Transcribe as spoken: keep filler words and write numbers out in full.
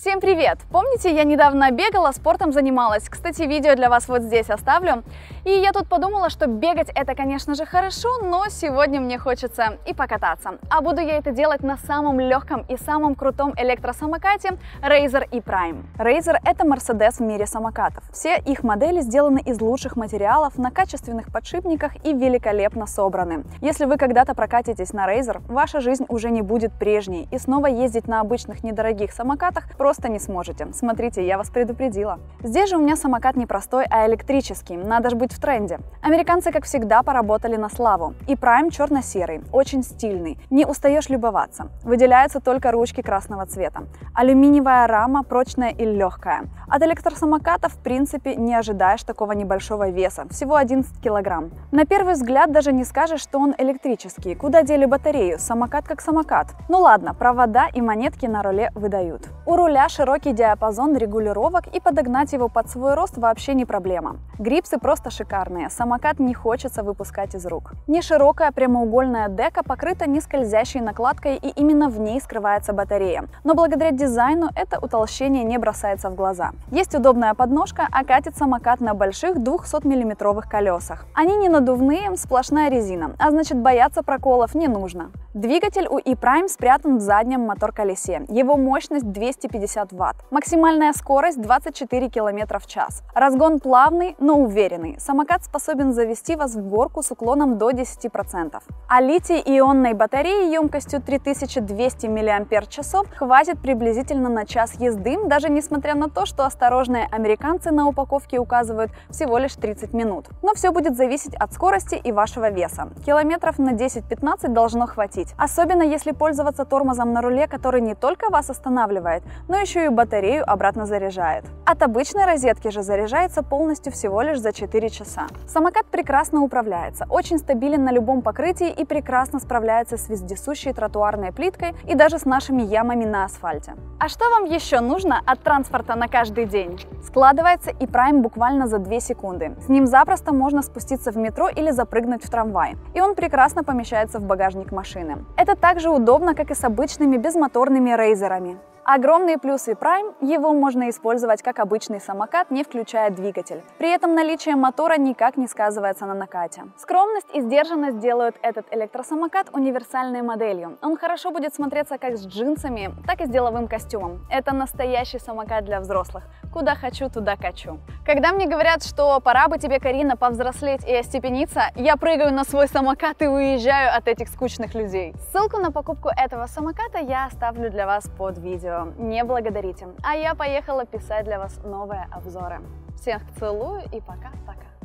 Всем привет! Помните, я недавно бегала, спортом занималась. Кстати, видео для вас вот здесь оставлю. И я тут подумала, что бегать это, конечно же, хорошо, но сегодня мне хочется и покататься. А буду я это делать на самом легком и самом крутом электросамокате Razor E Prime. Razor – это Mercedes в мире самокатов. Все их модели сделаны из лучших материалов, на качественных подшипниках и великолепно собраны. Если вы когда-то прокатитесь на Razor, ваша жизнь уже не будет прежней, и снова ездить на обычных недорогих самокатах – просто не сможете. Смотрите, я вас предупредила. Здесь же у меня самокат не простой, а электрический. Надо же быть в тренде. Американцы, как всегда, поработали на славу. И Prime черно-серый, очень стильный. Не устаешь любоваться. Выделяются только ручки красного цвета. Алюминиевая рама, прочная и легкая. От электросамоката, в принципе, не ожидаешь такого небольшого веса. Всего одиннадцать килограмм. На первый взгляд даже не скажешь, что он электрический. Куда дели батарею? Самокат как самокат. Ну ладно, провода и монетки на руле выдают. У руля широкий диапазон регулировок, и подогнать его под свой рост вообще не проблема. Грипсы просто шикарные, самокат не хочется выпускать из рук. Неширокая прямоугольная дека покрыта нескользящей накладкой, и именно в ней скрывается батарея. Но благодаря дизайну это утолщение не бросается в глаза. Есть удобная подножка, а катит самокат на больших двухсотмиллиметровых колесах. Они не надувные, сплошная резина, а значит бояться проколов не нужно. Двигатель у E Prime спрятан в заднем мотор-колесе. Его мощность двести пятьдесят ватт. Максимальная скорость двадцать четыре километра в час. Разгон плавный, но уверенный. Самокат способен завести вас в горку с уклоном до десяти процентов. А литий-ионной батареи емкостью три тысячи двести миллиампер-часов хватит приблизительно на час езды, даже несмотря на то, что осторожные американцы на упаковке указывают всего лишь тридцать минут. Но все будет зависеть от скорости и вашего веса. Километров на десять-пятнадцать должно хватить. Особенно если пользоваться тормозом на руле, который не только вас останавливает, но еще и батарею обратно заряжает. От обычной розетки же заряжается полностью всего лишь за четыре часа. Самокат прекрасно управляется, очень стабилен на любом покрытии и прекрасно справляется с вездесущей тротуарной плиткой и даже с нашими ямами на асфальте. А что вам еще нужно от транспорта на каждый день? Складывается и Prime буквально за две секунды. С ним запросто можно спуститься в метро или запрыгнуть в трамвай, и он прекрасно помещается в багажник машины. Это также удобно, как и с обычными безмоторными Razor'ами. Огромные плюсы Prime – его можно использовать как обычный самокат, не включая двигатель. При этом наличие мотора никак не сказывается на накате. Скромность и сдержанность делают этот электросамокат универсальной моделью. Он хорошо будет смотреться как с джинсами, так и с деловым костюмом. Это настоящий самокат для взрослых. Куда хочу, туда качу. Когда мне говорят, что пора бы тебе, Карина, повзрослеть и остепениться, я прыгаю на свой самокат и уезжаю от этих скучных людей. Ссылку на покупку этого самоката я оставлю для вас под видео. Не благодарите. А я поехала писать для вас новые обзоры. Всех целую и пока-пока.